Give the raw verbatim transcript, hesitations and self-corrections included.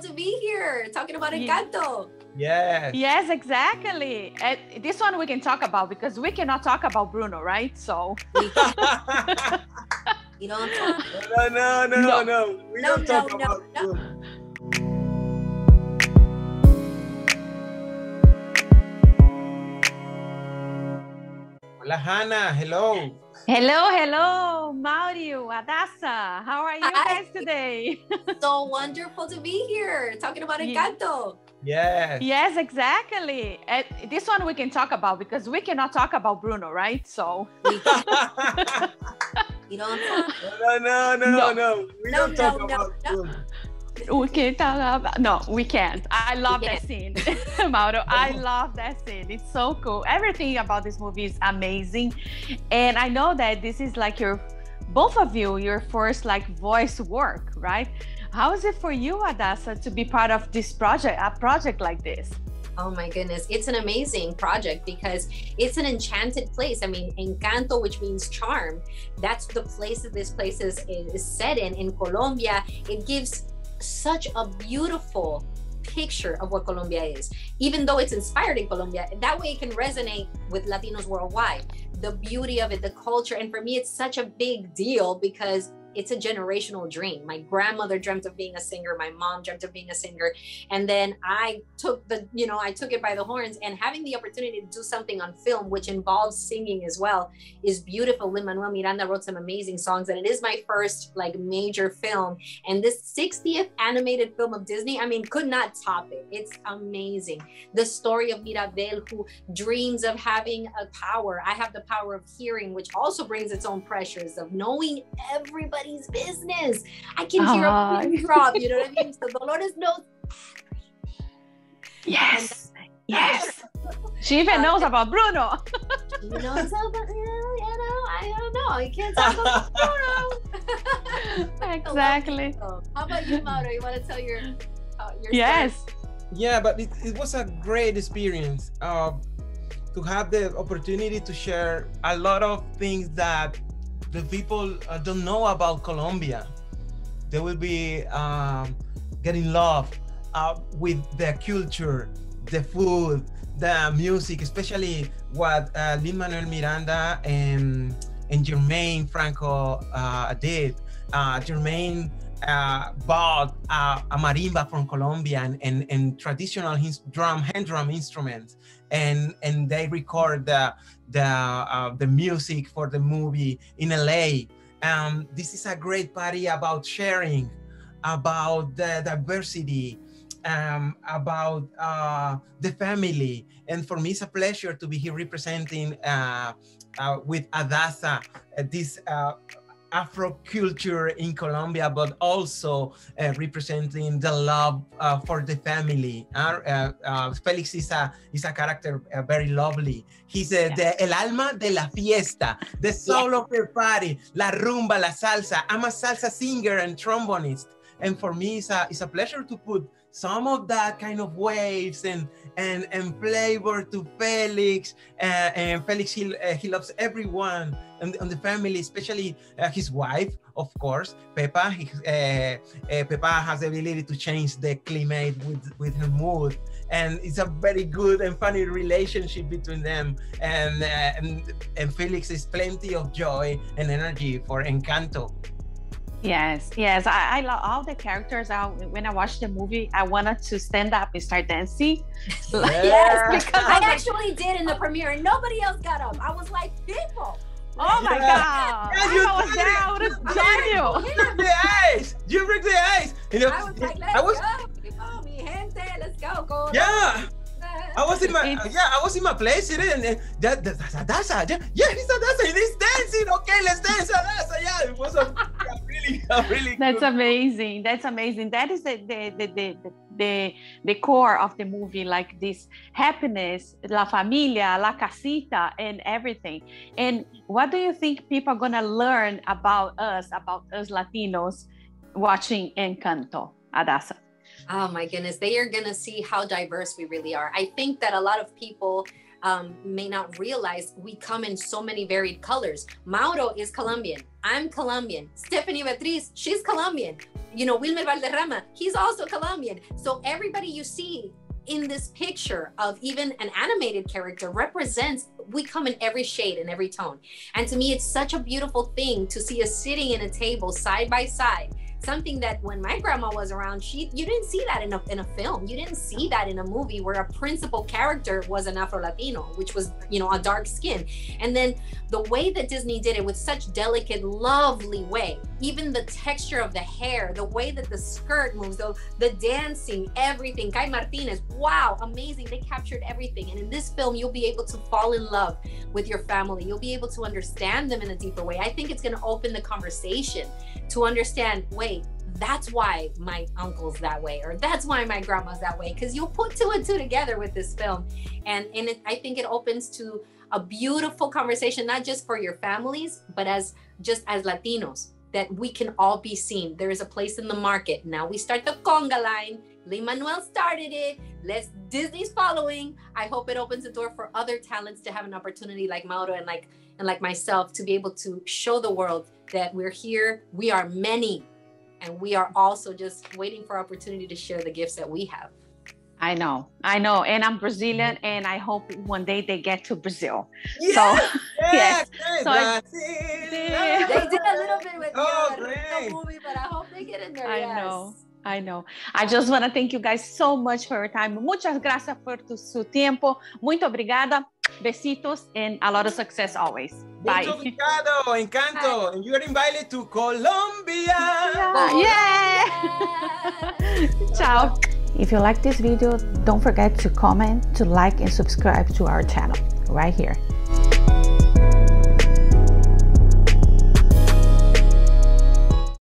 to be here talking about Encanto. Yes. Yes, exactly. And this one we can talk about because we cannot talk about Bruno, right? So. You don't talk. No, no, no, no, no. We no, don't talk no, about no, Bruno. No. Hola, Hannah. Hello. Hello, hello, Mauro, Adassa. How are you Hi. guys today? So wonderful to be here talking about Encanto. Yes. Yes, exactly. And this one we can talk about because we cannot talk about Bruno, right? So. You don't talk. No, no, no, no. no. We no, don't talk no, about no, Bruno. No. We can't talk about. No, we can't. I love that scene, Mauro. I love that scene. It's so cool. Everything about this movie is amazing, and I know that this is like your, both of you, your first like voice work, right? How is it for you, Adassa, to be part of this project, a project like this? Oh my goodness, it's an amazing project because it's an enchanted place. I mean, Encanto, which means charm, that's the place that this place is, is set in, in Colombia. It gives such a beautiful picture of what Colombia is, even though it's inspired in Colombia. That way it can resonate with Latinos worldwide, the beauty of it, the culture. And for me, it's such a big deal because it's a generational dream. My grandmother dreamt of being a singer. My mom dreamt of being a singer. And then I took the, you know, I took it by the horns, and having the opportunity to do something on film, which involves singing as well, is beautiful. Lin-Manuel Miranda wrote some amazing songs, and it is my first like major film. And this sixtieth animated film of Disney, I mean, could not top it. It's amazing. The story of Mirabel, who dreams of having a power. I have the power of hearing, which also brings its own pressures of knowing everybody business. I can hear uh, a drop, you know what I mean? So Dolores knows everything. Yes, yes. She even uh, knows about Bruno. She knows about, you know, I don't know. You can't talk about Bruno. Exactly. How about you, Mauro? You want to tell your, uh, your yes. story? Yeah, but it, it was a great experience uh, to have the opportunity to share a lot of things that the people uh, don't know about Colombia. They will be um, getting love uh, with their culture, the food, the music, especially what uh, Lin-Manuel Miranda and, and Germaine Franco uh, did. Uh, Germaine uh, bought uh, a marimba from Colombia and, and, and traditional drum, hand drum instruments. And, and they record the, the, uh, the music for the movie in L A. Um, this is a great party about sharing, about the diversity, um, about uh, the family. And for me, it's a pleasure to be here representing uh, uh, with Adassa uh, this uh, Afro culture in Colombia, but also uh, representing the love uh, for the family. Uh, uh, uh, Félix is a, is a character uh, very lovely. He's uh, yeah. the, el alma de la fiesta, the soul yeah. of the party, la rumba, la salsa. I'm a salsa singer and trombonist. And for me, it's a, it's a pleasure to put some of that kind of waves and and and flavor to Félix. Uh, and Félix, he, uh, he loves everyone and, and the family, especially uh, his wife, of course, Peppa. He, uh, uh, Peppa has the ability to change the climate with, with her mood. And it's a very good and funny relationship between them. And, uh, and, and Félix is plenty of joy and energy for Encanto. Yes, yes. I, I love all the characters. I, when I watched the movie, I wanted to stand up and start dancing. Like, yes, because I, I actually like, did in the premiere, and nobody else got up. I was like, people. Oh my yeah. God! Yeah, if I was there, I would have done you. You break the ice. You break the ice. You know, I was like, let's I was, go, mi gente, let's go, go. Yeah. I was in my it's, yeah, I was in my place, and then that that's Adassa. Yeah, it's Adassa. It is dancing. Okay, let's dance, Adassa. Yeah, it was a, a really, a really. That's good. Amazing. That's amazing. That is the the the the the the core of the movie, like this happiness, la familia, la casita, and everything. And what do you think people are gonna learn about us, about us Latinos, watching Encanto, Adassa? Oh my goodness, they are gonna see how diverse we really are. I think that a lot of people um, may not realize, we come in so many varied colors. Mauro is Colombian. I'm Colombian. Stephanie Beatriz, she's Colombian. You know, Wilmer Valderrama, he's also Colombian. So everybody you see in this picture of even an animated character represents, we come in every shade and every tone. And to me, it's such a beautiful thing to see us sitting in a table side by side. Something that when my grandma was around, she you didn't see that in a, in a film. You didn't see that in a movie where a principal character was an Afro-Latino, which was, you know, a dark skin. And then the way that Disney did it with such delicate, lovely way, even the texture of the hair, the way that the skirt moves, the, the dancing, everything. Kai Martinez, wow, amazing. They captured everything. And in this film, you'll be able to fall in love with your family. You'll be able to understand them in a deeper way. I think it's going to open the conversation to understand, wait, that's why my uncle's that way, or that's why my grandma's that way, because you'll put two and two together with this film. And, and it, I think it opens to a beautiful conversation, not just for your families, but as just as Latinos, that we can all be seen. There is a place in the market. Now we start the conga line. Lin-Manuel started it. Let's, Disney's following. I hope it opens the door for other talents to have an opportunity like Mauro and like, and like myself to be able to show the world that we're here, we are many, and we are also just waiting for opportunity to share the gifts that we have. I know, I know. And I'm Brazilian, and I hope one day they get to Brazil. Yes, so, yes. yes. So I, they, they did a little bit with oh, the movie, but I hope they get in there. I yes. know, I know. I just want to thank you guys so much for your time. Muchas gracias por tu, su tiempo. Muito obrigada. Besitos and a lot of success always. Bye. Mucho obrigado, Encanto. Bye. And you're invited to Colombia. Yeah. yeah. Ciao. If you like this video, don't forget to comment, to like, and subscribe to our channel right here.